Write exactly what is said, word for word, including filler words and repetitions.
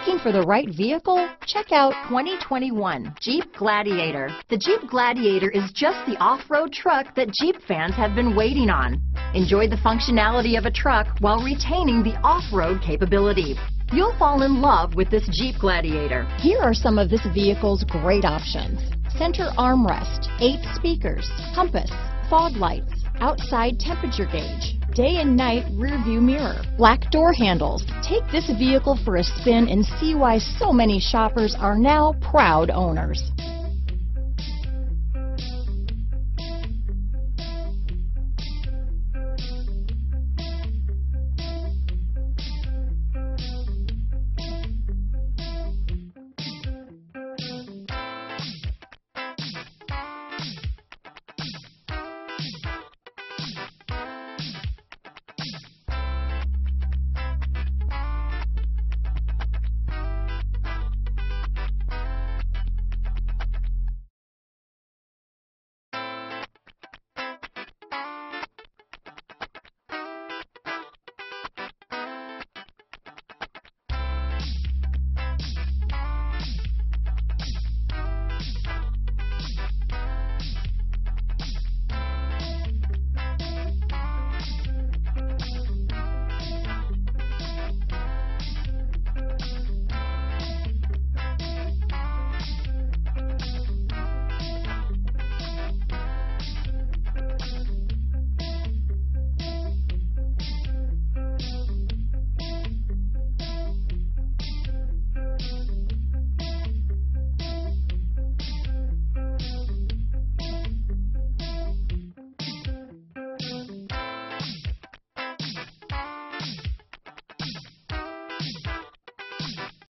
Looking for the right vehicle? Check out twenty twenty-one Jeep Gladiator. The Jeep Gladiator is just the off-road truck that Jeep fans have been waiting on. Enjoy the functionality of a truck while retaining the off-road capability. You'll fall in love with this Jeep Gladiator. Here are some of this vehicle's great options: center armrest, eight speakers, compass, fog lights, outside temperature gauge, day and night rear view mirror, black door handles. Take this vehicle for a spin and see why so many shoppers are now proud owners.